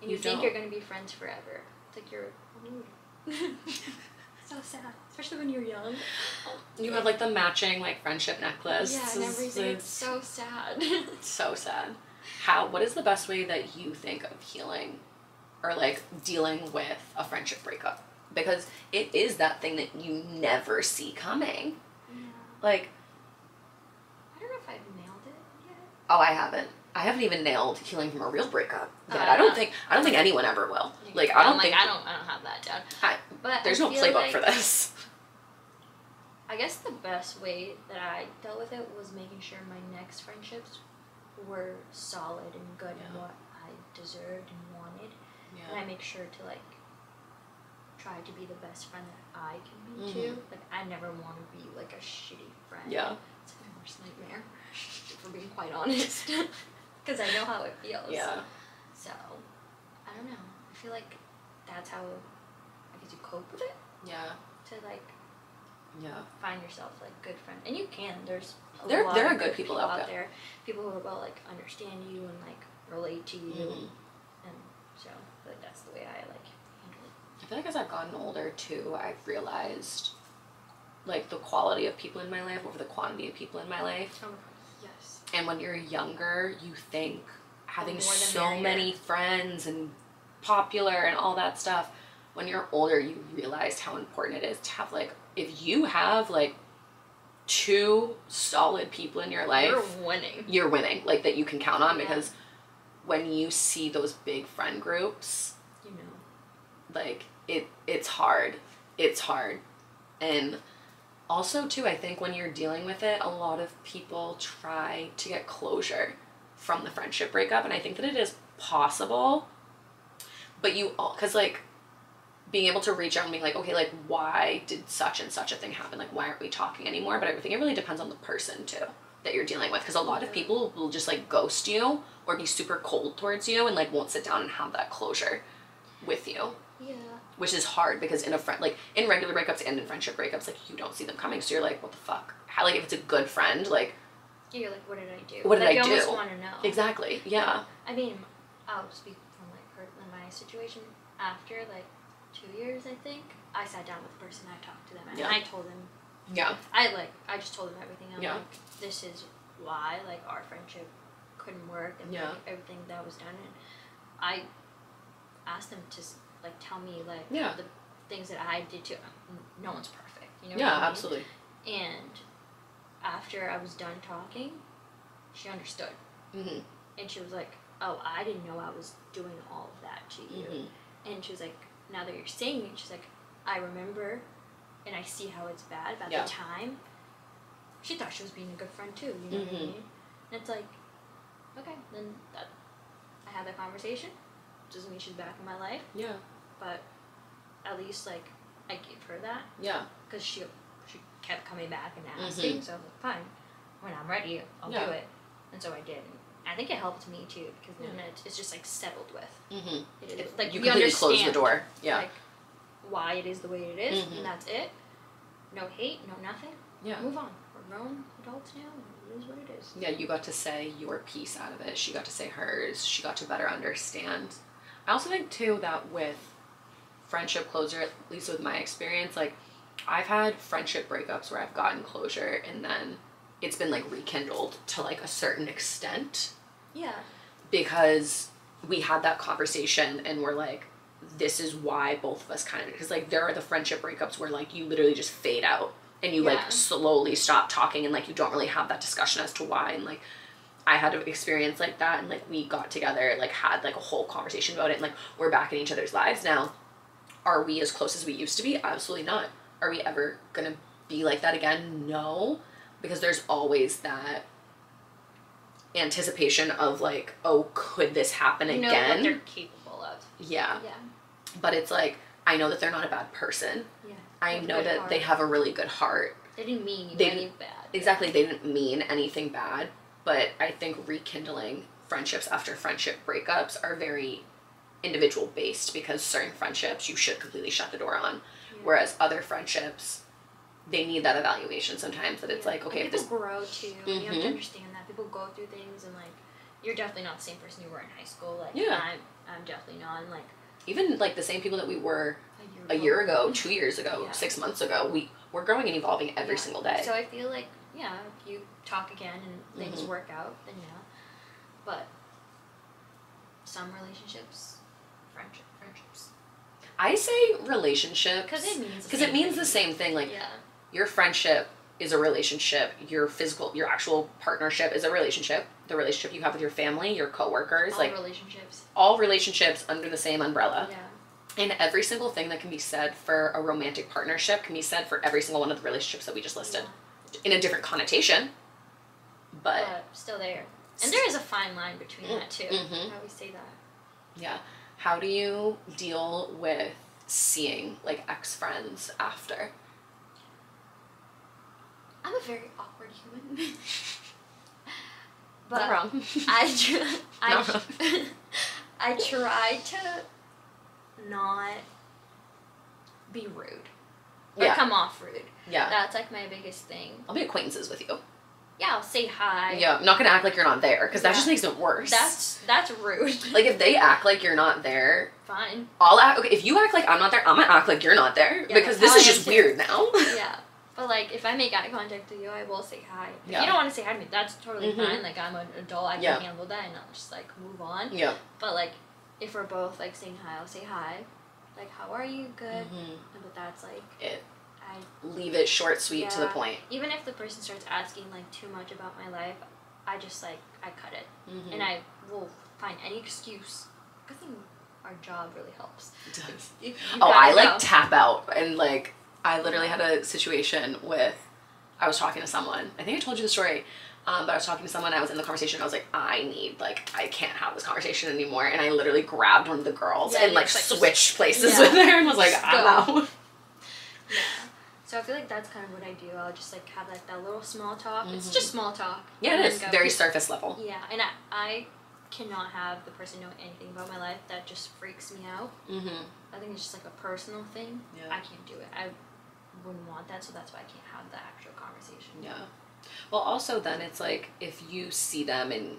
And you, you think don't. You're going to be friends forever. It's like you're so sad, especially when you're young. You have like the matching like friendship necklace. Yeah, and everything. It's, it's so sad. So sad. How? What is the best way that you think of healing, or like dealing with a friendship breakup? Because it is that thing that you never see coming. Yeah. Like, I don't know if I've nailed it yet. Oh, I haven't. I haven't even nailed healing from a real breakup. Yet. Uh, I don't think I don't think anyone ever will. Like I don't like, think I don't I don't have that down. I, but there's I no playbook like, for this. I guess the best way that I dealt with it was making sure my next friendships were solid and good, yeah. and what I deserved and wanted. Yeah. And I make sure to like try to be the best friend that I can be, mm-hmm. too. Like I never want to be like a shitty friend. Yeah. It's like my worst nightmare, if we're being quite honest. Because I know how it feels. Yeah. So, I don't know. I feel like that's how, I guess, you cope with it. Yeah. To, like, yeah. find yourself, like, good friends. And you can. There's a there, lot there are of good people, people out, out there. People who will, like, understand you and, like, relate to you. Mm-hmm. And so, I feel like that's the way I, like, handle it. I feel like as I've gotten older, too, I've realized, like, the quality of people in my life over the quantity of people in my life. Oh, yes. And when you're younger, you think having so many friends and popular and all that stuff. When you're older, you realize how important it is to have, like, if you have, like, two solid people in your life. You're winning. You're winning. Like, that you can count on, yeah. because when you see those big friend groups, you know, like, it, it's hard. It's hard. And... Also, too, I think when you're dealing with it, a lot of people try to get closure from the friendship breakup, and I think that it is possible, but you all, because, like, being able to reach out and being like, okay, like, why did such and such a thing happen? Like, why aren't we talking anymore? But I think it really depends on the person, too, that you're dealing with, because a lot of people will just, like, ghost you or be super cold towards you and, like, won't sit down and have that closure with you. Yeah. Which is hard, because in a friend, like, in regular breakups and in friendship breakups, like, you don't see them coming, so you're like, what the fuck? How, like, if it's a good friend, like, you're like, what did I do? What did like, I do? You almost want to know. Exactly. Yeah. I mean, I'll speak from, like, her, my situation. After, like, two years, I think, I sat down with the person, I talked to them, and yeah. I told them. Yeah. I, like, I just told them everything. I'm yeah. like, this is why, like, our friendship couldn't work, and, yeah. like, everything that was done, and I asked them to... like, tell me, like, yeah. the things that I did to them. No one's perfect, you know what yeah, I mean? Absolutely. And after I was done talking, she understood. Mm-hmm. And she was like, oh, I didn't know I was doing all of that to you. Mm-hmm. And she was like, now that you're saying it, she's like, I remember, and I see how it's bad, but at yeah. the time, she thought she was being a good friend, too, you know mm-hmm. what I mean? And it's like, okay, then that, I had that conversation. Doesn't mean she's back in my life. Yeah. But at least, like, I gave her that. Yeah. Because she she kept coming back and asking. Mm-hmm. So I was like, fine. When I'm ready, I'll yeah. do it. And so I did. And I think it helped me, too. Because then yeah. it, it's just, like, settled with. Mm-hmm. It is, like, you completely close the door. Yeah. Like, why it is the way it is. Mm-hmm. And that's it. No hate. No nothing. Yeah. Move on. We're grown adults now. It is what it is. Yeah, you got to say your piece out of it. She got to say hers. She got to better understand. I also think, too, that with friendship closure, at least with my experience, like, I've had friendship breakups where I've gotten closure and then it's been, like, rekindled to, like, a certain extent. Yeah. Because we had that conversation and we're like, this is why both of us kind of, because, like, there are the friendship breakups where, like, you literally just fade out and you, yeah. like, slowly stop talking and, like, you don't really have that discussion as to why and, like, I had an experience like that, and, like, we got together, like, had, like, a whole conversation about it, and, like, we're back in each other's lives now. Are we as close as we used to be? Absolutely not. Are we ever gonna be like that again? No, because there's always that anticipation of, like, oh, could this happen again? You know what they're capable of. Yeah. Yeah. But it's, like, I know that they're not a bad person. Yeah. I know that heart. They have a really good heart. They didn't mean they, anything bad. Exactly. They didn't mean anything bad. But I think rekindling friendships after friendship breakups are very individual based, because certain friendships you should completely shut the door on. Yeah. Whereas other friendships, they need that evaluation sometimes, that it's yeah. like, okay, and people if this... grow too. Mm-hmm. You have to understand that. People go through things, and like, you're definitely not the same person you were in high school. Like, yeah. I'm, I'm definitely not. And like, even like the same people that we were a year, a year ago, two years ago, yeah. six months ago, we, we're growing and evolving every yeah. single day. So I feel like, yeah, if you talk again and things mm-hmm. work out, then yeah. But some relationships, friendship, friendships. I say relationships. Because it means, the same, it means the same thing. Like, yeah. your friendship is a relationship. Your physical, your actual partnership is a relationship. The relationship you have with your family, your coworkers, all like relationships. All relationships under the same umbrella. Yeah. And every single thing that can be said for a romantic partnership can be said for every single one of the relationships that we just listed, yeah. in a different connotation, but uh, still there. And there is a fine line between mm, that too. Mm-hmm. How we say that. Yeah. How do you deal with seeing like ex-friends after? I'm a very awkward human. But not wrong. I, tr I, not wrong. I try to not be rude. Or yeah. come off rude. Yeah. That's like my biggest thing. I'll be acquaintances with you. Yeah, I'll say hi. Yeah, I'm not going to act like you're not there, because yeah. that just makes it worse. That's that's rude. Like, if they act like you're not there... Fine. I'll act... Okay, if you act like I'm not there, I'm going to act like you're not there, yeah, because this is just to. weird now. Yeah. But, like, if I make eye contact with you, I will say hi. If yeah. you don't want to say hi to me, that's totally mm-hmm. fine. Like, I'm an adult, I can yeah. handle that, and I'll just, like, move on. Yeah. But, like, if we're both, like, saying hi, I'll say hi. Like, how are you? Good? Mm-hmm. But that's, like... It. I leave it short, sweet, yeah. to the point. Even if the person starts asking, like, too much about my life, I just, like, I cut it. Mm-hmm. And I will find any excuse. I think our job really helps. It does. You, you oh, I, know. like, tap out. And, like, I literally had a situation with, I was talking to someone. I think I told you the story. Um, but I was talking to someone, I was in the conversation, and I was like, I need, like, I can't have this conversation anymore. And I literally grabbed one of the girls yeah, and, like, just, like, switched places yeah. with her and was like, I'm out. Yeah. So I feel like that's kind of what I do. I'll just, like, have, like, that little small talk. Mm-hmm. It's just small talk. Yeah, it is. Go. Very surface level. Yeah, and I, I cannot have the person know anything about my life. That just freaks me out. Mm-hmm. I think it's just, like, a personal thing. Yeah. I can't do it. I wouldn't want that, so that's why I can't have the actual conversation. Yeah. Well, also then it's, like, if you see them and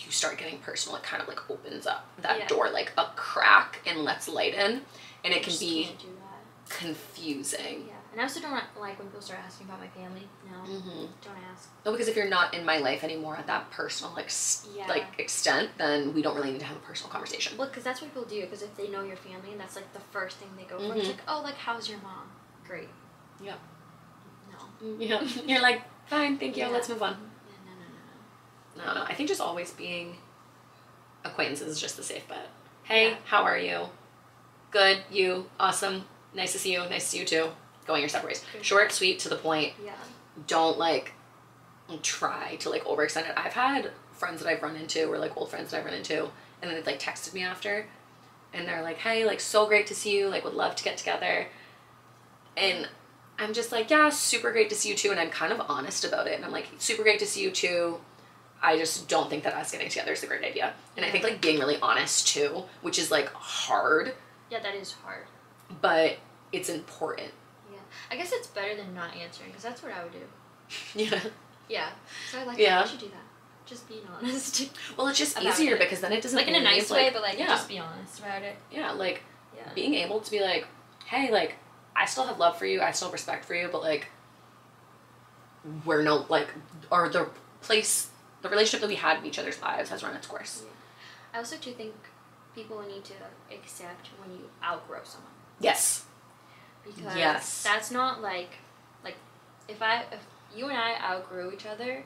you start getting personal, it kind of, like, opens up that yeah. door, like, a crack and lets light in. And I it can be can't do that. confusing. Yeah. And I also don't like when people start asking about my family. No, mm-hmm. don't ask. No, because if you're not in my life anymore at that personal like yeah. like extent, then we don't really need to have a personal conversation. Well, because that's what people do. Because if they know your family, and that's like the first thing they go for. Mm-hmm. It's like, oh, like how's your mom? Great. Yeah. No. Yeah. You're like, fine, thank you. Yeah. Let's move on. Yeah, no, no, no, no. No, no. I think just always being acquaintances is just the safe bet. Hey, yeah. how are you? Good. You awesome. Nice to see you. Nice to see you too. Going your separate ways. Short, sweet, to the point. Yeah. Don't, like, try to, like, overextend it. I've had friends that I've run into, or, like, old friends that I've run into, and then they've, like, texted me after, and they're like, hey, like, so great to see you, like, would love to get together. And I'm just like, yeah, super great to see you too, and I'm kind of honest about it, and I'm like, super great to see you too. I just don't think that us getting together is a great idea. And yeah. I think, like, being really honest too, which is, like, hard. Yeah, that is hard. But it's important. I guess it's better than not answering, because that's what I would do. Yeah. Yeah. So I like yeah. that. I should do that. Just being honest. Well, it's just easier it. because then it doesn't like in a nice way, like, but like yeah. just be honest about it. Yeah, like yeah. being able to be like, hey, like I still have love for you, I still have respect for you, but like we're no like or the place the relationship that we had in each other's lives has run its course. Yeah. I also do think people need to accept when you outgrow someone. Yes. Because yes. that's not like, like, if I, if you and I outgrew each other,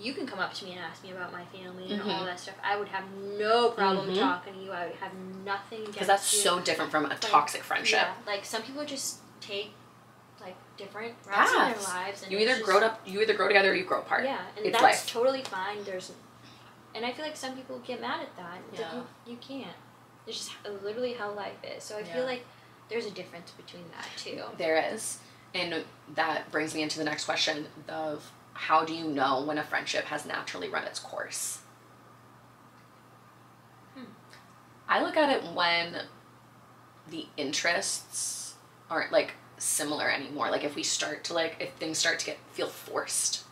you can come up to me and ask me about my family and mm-hmm. all that stuff. I would have no problem mm-hmm. talking to you. I would have nothing against you. Because that's so different from a like, toxic friendship. Yeah, like some people just take like different routes in their lives. And you either grow up, you either grow together or you grow apart. Yeah, and it's that's life. totally fine. There's, and I feel like some people get mad at that. Yeah. Like, you, you can't. It's just literally how life is. So I yeah. feel like. there's a difference between that too. There is. And that brings me into the next question of how do you know when a friendship has naturally run its course? Hmm. I look at it when the interests aren't like similar anymore. Like if we start to like, if things start to get, feel forced.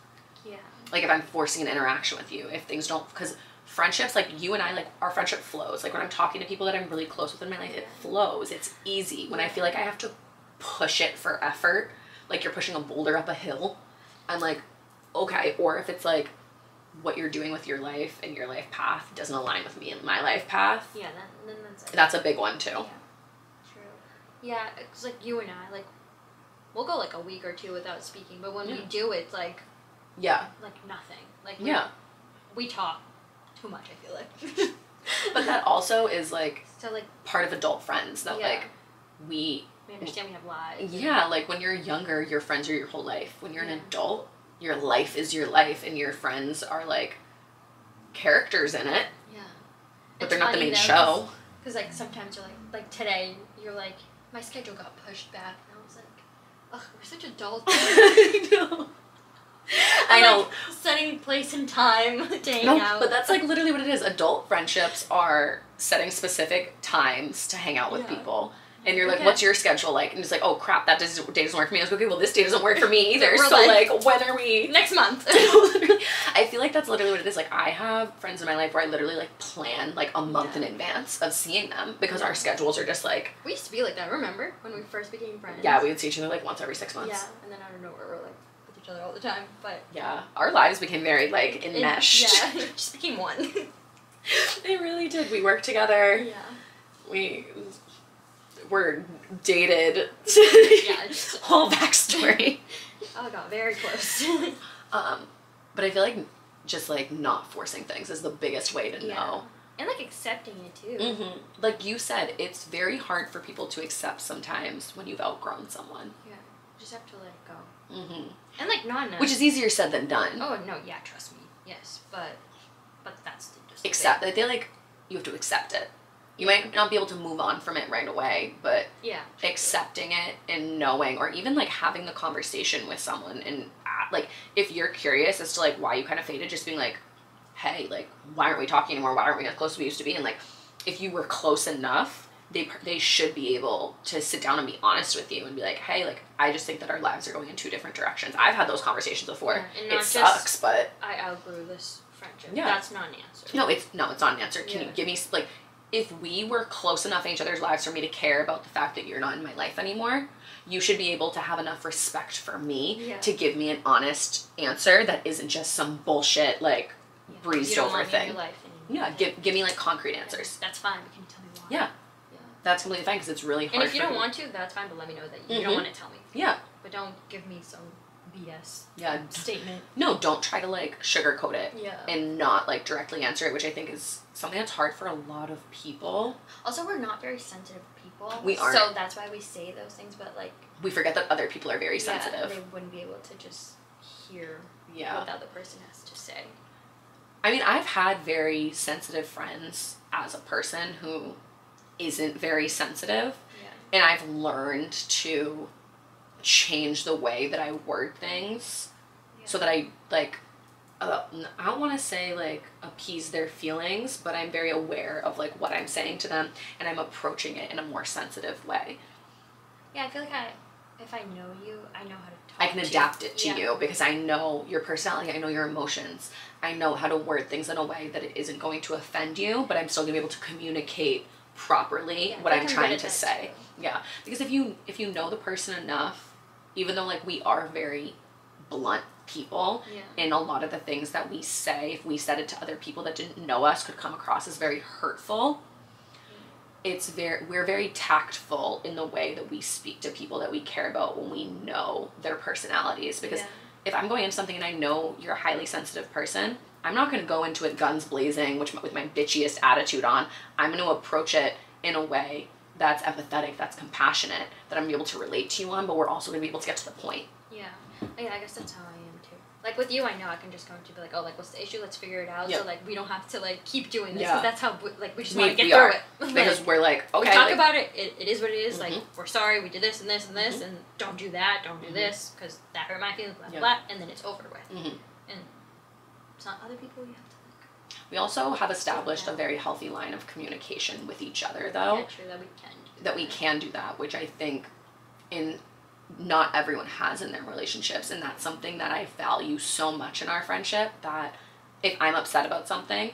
Yeah. Like if I'm forcing an interaction with you, if things don't, because friendships, like you and I, like our friendship flows. Like when I'm talking to people that I'm really close with in my life, yeah. it flows. It's easy. When yeah. I feel like I have to push it for effort, like you're pushing a boulder up a hill, I'm like, okay. Or if it's like what you're doing with your life and your life path doesn't align with me and my life path. Yeah. That, then that's, that's a big one too. Yeah. Yeah, it's like you and I, like, we'll go like a week or two without speaking, but when yeah. we do, it's like, yeah, like nothing. Like, we, yeah, we talk too much, I feel like. But that also is like, so like part of adult friends that yeah. like we we understand we have lives. Yeah, like when you're younger, your friends are your whole life. When you're yeah. an adult, your life is your life, and your friends are like characters in it. Yeah, but it's they're not the main though, show. Because like sometimes you're like, like today you're like. My schedule got pushed back, and I was like, ugh, we're such adults. I know. I know. Like, setting place and time, day no, out. But that's like literally what it is. Adult friendships are setting specific times to hang out with yeah. people. And you're like, okay. what's your schedule like? And it's like, oh crap, that does, day doesn't work for me. I was like, okay, well, this day doesn't work for me either. So like, like, when are we? Next month. I feel like that's literally what it is. Like, I have friends in my life where I literally like plan like a month yeah. in advance of seeing them because yeah. our schedules are just like. We used to be like that, remember? When we first became friends. Yeah, we would see each other like once every six months. Yeah, and then I don't know where we're like with each other all the time, but. Yeah, our lives became very like enmeshed. It, yeah, just became one. They really did. We worked together. Yeah. We. We're dated. Yeah, just whole backstory. Oh god, very close. um, but I feel like just like not forcing things is the biggest way to yeah. know. And like accepting it too. Mm-hmm. Like you said, it's very hard for people to accept sometimes when you've outgrown someone. Yeah, you just have to let it go. Mm-hmm. And like not enough. Which is easier said than done. Oh no, yeah, trust me. Yes, but but that's the, just accept. The I feel like you have to accept it. You might not be able to move on from it right away, but yeah, accepting it and knowing, or even like having the conversation with someone and like, if you're curious as to like why you kind of faded, just being like, hey, like, why aren't we talking anymore? Why aren't we as close as we used to be? And like, if you were close enough, they, they should be able to sit down and be honest with you and be like, hey, like, I just think that our lives are going in two different directions. I've had those conversations before. Yeah, it sucks, but I outgrew this friendship. Yeah. That's not an answer. No, it's, no, it's not an answer. Can yeah. you give me like, if we were close enough in each other's lives for me to care about the fact that you're not in my life anymore, you should be able to have enough respect for me yeah. to give me an honest answer that isn't just some bullshit, like, yeah. breezed over thing. Your life yeah, give, give me, like, concrete answers. That's fine, but can you tell me why? Yeah. yeah. That's completely fine, because it's really hard. And if you don't me. want to, that's fine, but let me know that you mm-hmm. don't want to tell me. Yeah. But don't give me some B S yeah. statement. No, don't try to like sugarcoat it yeah. and not like directly answer it, which I think is something that's hard for a lot of people. Also, we're not very sensitive people. We aren't. So that's why we say those things, but like we forget that other people are very yeah, sensitive. They wouldn't be able to just hear yeah. what the other person has to say. I mean, I've had very sensitive friends as a person who isn't very sensitive. Yeah. And I've learned to change the way that I word things yeah. so that I like uh, I don't want to say like appease their feelings, but I'm very aware of like what I'm saying to them, and I'm approaching it in a more sensitive way. Yeah, I feel like I if I know you, I know how to talk I can to adapt you. it to yeah. you, because I know your personality, I know your emotions, I know how to word things in a way that it isn't going to offend you, but I'm still gonna be able to communicate properly yeah, what I'm trying to say too. Yeah, because if you if you know the person enough, even though like we are very blunt people, yeah. and a lot of the things that we say, if we said it to other people that didn't know us, could come across as very hurtful. Yeah. It's very we're very tactful in the way that we speak to people that we care about when we know their personalities. Because yeah. if I'm going into something and I know you're a highly sensitive person, I'm not going to go into it guns blazing, which with my bitchiest attitude on. I'm going to approach it in a way that's empathetic, that's compassionate, that I'm able to relate to you on, but we're also going to be able to get to the point. Yeah. Yeah, I guess that's how I am too. Like with you, I know I can just come to be like, oh, like what's the issue? Let's figure it out. Yep. So like we don't have to like keep doing this. Yeah. That's how like we just we, want to get through it. Because like, we're like, okay, we talk like, about it, it. It is what it is. Mm-hmm. Like we're sorry, we did this and this and this, mm-hmm. and don't do that, don't do mm-hmm. this, because that hurt my feelings, blah blah, yep. blah, and then it's over with. Mm-hmm. And it's not other people you have to. Like, we also have established a very healthy line of communication with each other, though. Yeah, true, that we can. Do that, that we can do that, which I think, in. Not everyone has in their relationships, and that's something that I value so much in our friendship, that if I'm upset about something,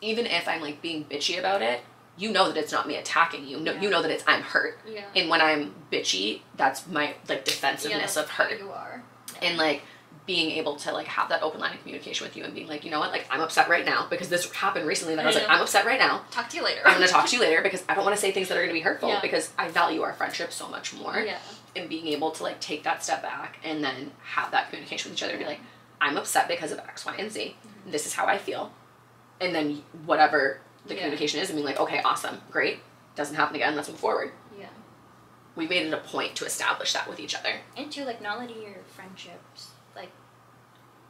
even if I'm like being bitchy about it, you know that it's not me attacking you. No, yeah. You know that it's I'm hurt. Yeah. And when I'm bitchy, that's my like defensiveness yeah, of hurt. You are. Yeah. And like being able to like have that open line of communication with you and being like, you know what, like I'm upset right now because this happened recently that I, I was know. like, I'm upset right now. Talk to you later. I'm gonna talk to you later because I don't wanna say things that are gonna be hurtful yeah. because I value our friendship so much more. Yeah. And being able to like take that step back and then have that communication with each other and be like, I'm upset because of X, Y, and Z. Mm-hmm. This is how I feel. And then whatever the yeah. communication is, I mean like, okay, awesome, great. Doesn't happen again, let's move forward. Yeah. We made it a point to establish that with each other. And to like not letting your friendships like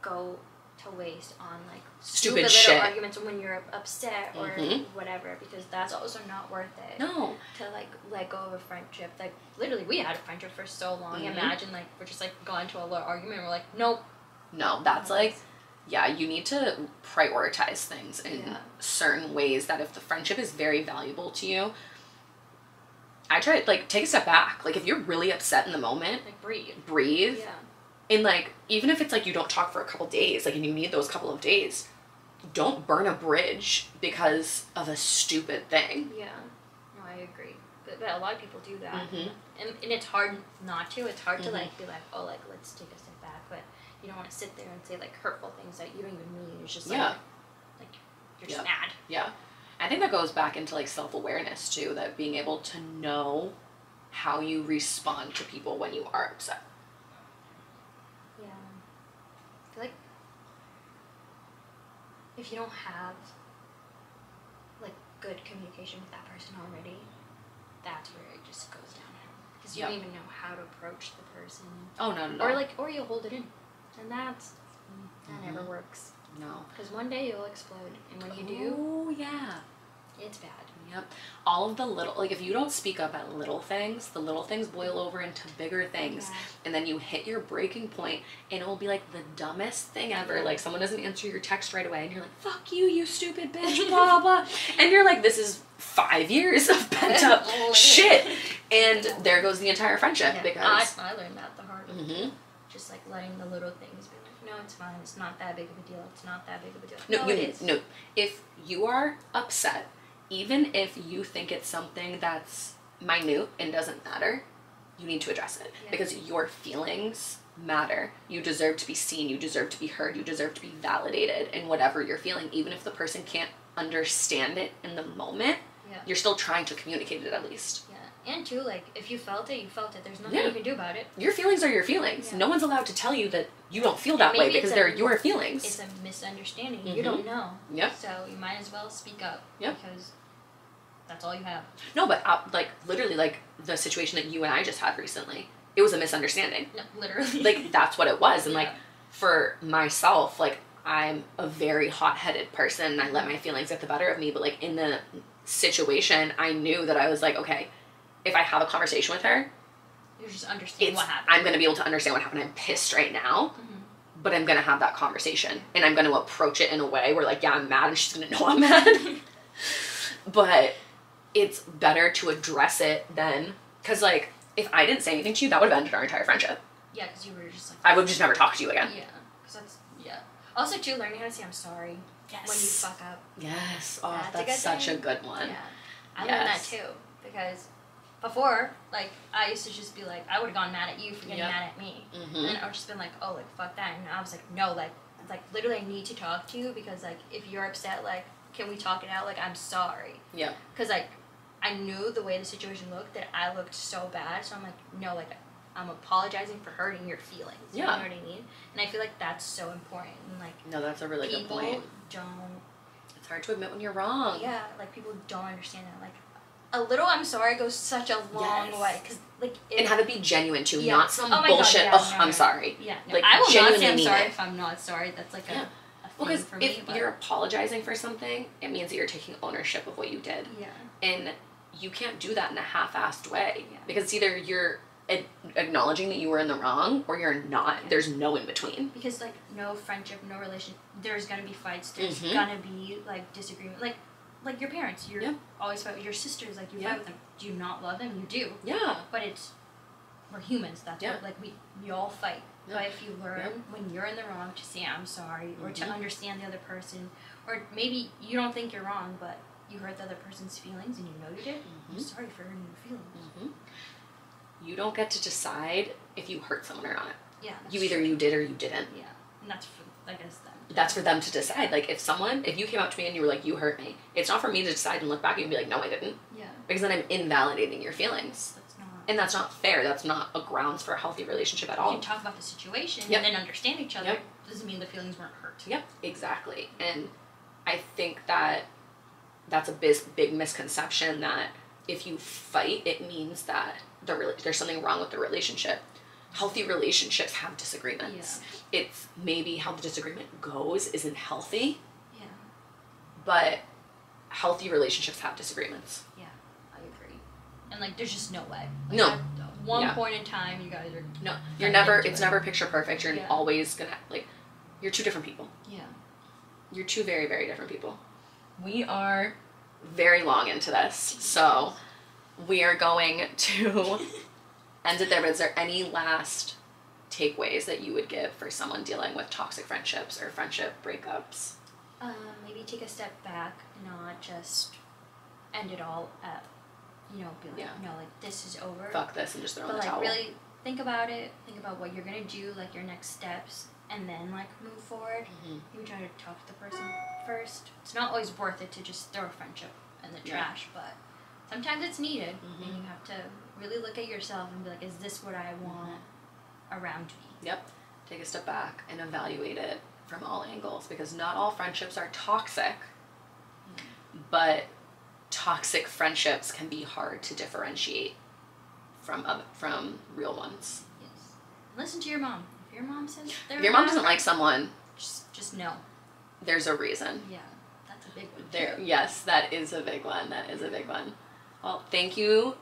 go to waste on like stupid, stupid shit. Little arguments when you're upset or mm-hmm. whatever, because that's also not worth it. No. To like let go of a friendship. Like literally we had a friendship for so long. Mm-hmm. Imagine like we're just like gone to a little argument and we're like, nope. No, that's no, like yeah, you need to prioritize things in yeah. certain ways, that if the friendship is very valuable to you, I try to like take a step back. Like if you're really upset in the moment, like breathe. Breathe. Yeah. And, like, even if it's, like, you don't talk for a couple days, like, and you need those couple of days, don't burn a bridge because of a stupid thing. Yeah. No, I agree. But, but a lot of people do that. Mm-hmm. And, and it's hard not to. It's hard mm-hmm. to, like, be like, oh, like, let's take a step back. But you don't want to sit there and say, like, hurtful things that you don't even mean. It's just, like, yeah. like you're just yeah. mad. Yeah. I think that goes back into, like, self-awareness, too, that being able to know how you respond to people when you are upset. If you don't have, like, good communication with that person already, that's where it just goes downhill. Because you yep. don't even know how to approach the person. Oh, no, no, no. Or, like, or you hold it in. And that's, that mm-hmm. never works. No. Because one day you'll explode. And when you do... Oh, yeah. It's bad. Yep. All of the little, like, if you don't speak up at little things, the little things boil over into bigger things. Yeah. And then you hit your breaking point, and it will be, like, the dumbest thing ever. Like, someone doesn't answer your text right away, and you're like, fuck you, you stupid bitch, blah, blah. And you're like, this is five years of pent-up shit. And there goes the entire friendship. Yeah. Because I, I learned that the hard way. Mm-hmm. Just, like, letting the little things be. No, it's fine. It's not that big of a deal. It's not that big of a deal. No, no you, it is. No. If you are upset, even if you think it's something that's minute and doesn't matter, you need to address it. Yeah. Because your feelings matter. You deserve to be seen. You deserve to be heard. You deserve to be validated in whatever you're feeling. Even if the person can't understand it in the moment, yeah. you're still trying to communicate it at least. Yeah. And too, like, if you felt it, you felt it. There's nothing yeah. you can do about it. Your feelings are your feelings. Yeah. No one's allowed to tell you that you don't feel that way because a, they're your feelings. It's a misunderstanding. Mm-hmm. You don't know. Yep. So you might as well speak up. Yep. Because that's all you have. No, but, uh, like, literally, like, the situation that you and I just had recently, it was a misunderstanding. No, literally. Like, that's what it was. And, yeah. like, for myself, like, I'm a very hot-headed person. And I let my feelings get the better of me. But, like, in the situation, I knew that I was like, okay, if I have a conversation with her, you just understand what happened. I'm going to be able to understand what happened. I'm pissed right now, mm-hmm. but I'm going to have that conversation, and I'm going to approach it in a way where, like, yeah, I'm mad, and she's going to know I'm mad. But it's better to address it then, because, like, if I didn't say anything to you, that would have ended our entire friendship. Yeah, because you were just like, I would have just never talked to you again. Yeah, because that's yeah. Also, too, learning how to say I'm sorry yes. when you fuck up. Yes, oh, that's, that's a such thing. a good one. Yeah, I yes. learned that too because. Before, like, I used to just be like, I would have gone mad at you for getting yep. mad at me. Mm-hmm. And I would just been like, oh, like, fuck that. And I was like, no, like, like literally I need to talk to you because, like, if you're upset, like, can we talk it out? Like, I'm sorry. Yeah. Because, like, I knew the way the situation looked that I looked so bad. So I'm like, no, like, I'm apologizing for hurting your feelings. Yeah. You know what I mean? And I feel like that's so important. And, like, no, that's a really good point. People don't. It's hard to admit when you're wrong. Yeah. Like, people don't understand that. Like, a little I'm sorry goes such a long yes. way. Cause, like, it, and how to be genuine, too. Yeah. Not some oh my bullshit, God, yeah, oh, no, I'm no. sorry. Yeah, no, like, I will not say I'm sorry it. if I'm not sorry. That's like a, yeah. a thing well, cause for me. If but... you're apologizing for something, it means that you're taking ownership of what you did. Yeah. And you can't do that in a half-assed way. Yeah. Because it's either you're ad- acknowledging that you were in the wrong or you're not. Yeah. There's no in-between. Because, like, no friendship, no relationship. There's going to be fights. There's mm-hmm. going to be, like, disagreement. Like, Like your parents, you're yeah. always fight with your sisters. Like you yeah. fight with them. Do you not love them? You do. Yeah. But it's we're humans. That's yeah. what, like we we all fight. Yeah. But if you learn yeah. when you're in the wrong to say I'm sorry mm-hmm. or to understand the other person, or maybe you don't think you're wrong, but you hurt the other person's feelings and you know you did. Mm-hmm. I'm sorry for hurting your feelings. Mm-hmm. You don't get to decide if you hurt someone or not. Yeah. You either true. you did or you didn't. Yeah. And that's for, I guess that. That's for them to decide. Like, if someone, if you came up to me and you were like, you hurt me, it's not for me to decide and look back and be like, no, I didn't. Yeah. Because then I'm invalidating your feelings. That's not. And that's not fair. That's not a grounds for a healthy relationship at all. You can talk about the situation yep. and then understand each other. Yep. Doesn't mean the feelings weren't hurt. Yep, exactly. And I think that that's a big, big misconception that if you fight, it means that the there's something wrong with the relationship. Healthy relationships have disagreements. Yeah. It's maybe how the disagreement goes isn't healthy. Yeah. But healthy relationships have disagreements. Yeah, I agree. And like, there's just no way. Like, no. At one yeah. point in time, you guys are. No, you're never. It's it. never picture perfect. You're yeah. always gonna like. You're two different people. Yeah. You're two very, very different people. We are very long into this, so we are going to. Ends it there, but is there any last takeaways that you would give for someone dealing with toxic friendships or friendship breakups? Um, maybe take a step back, not just end it all up, you know, be like, yeah. no, like, this is over. Fuck this and just throw in the towel. But, like, really think about it. Think about what you're going to do, like, your next steps, and then, like, move forward. Mm-hmm. Maybe try to talk to the person first. It's not always worth it to just throw a friendship in the trash, yeah. but sometimes it's needed, mm-hmm. and you have to... really look at yourself and be like, is this what I want around me? Yep. Take a step back and evaluate it from all angles, because not all friendships are toxic, mm-hmm. but toxic friendships can be hard to differentiate from uh, from real ones. Yes. Listen to your mom. If your mom says they're if your mom bad, doesn't like someone, just just know. There's a reason. Yeah, that's a big one. There. Yes, that is a big one. That is a big one. Well, thank you.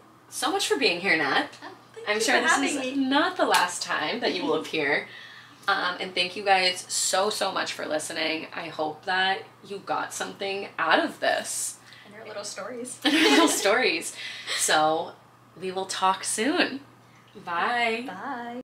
So much for being here, Nat. Oh, I'm sure this is me. not the last time that you will appear. Um, and thank you guys so, so much for listening. I hope that you got something out of this. And your little stories. And your little stories. So we will talk soon. Bye. Bye.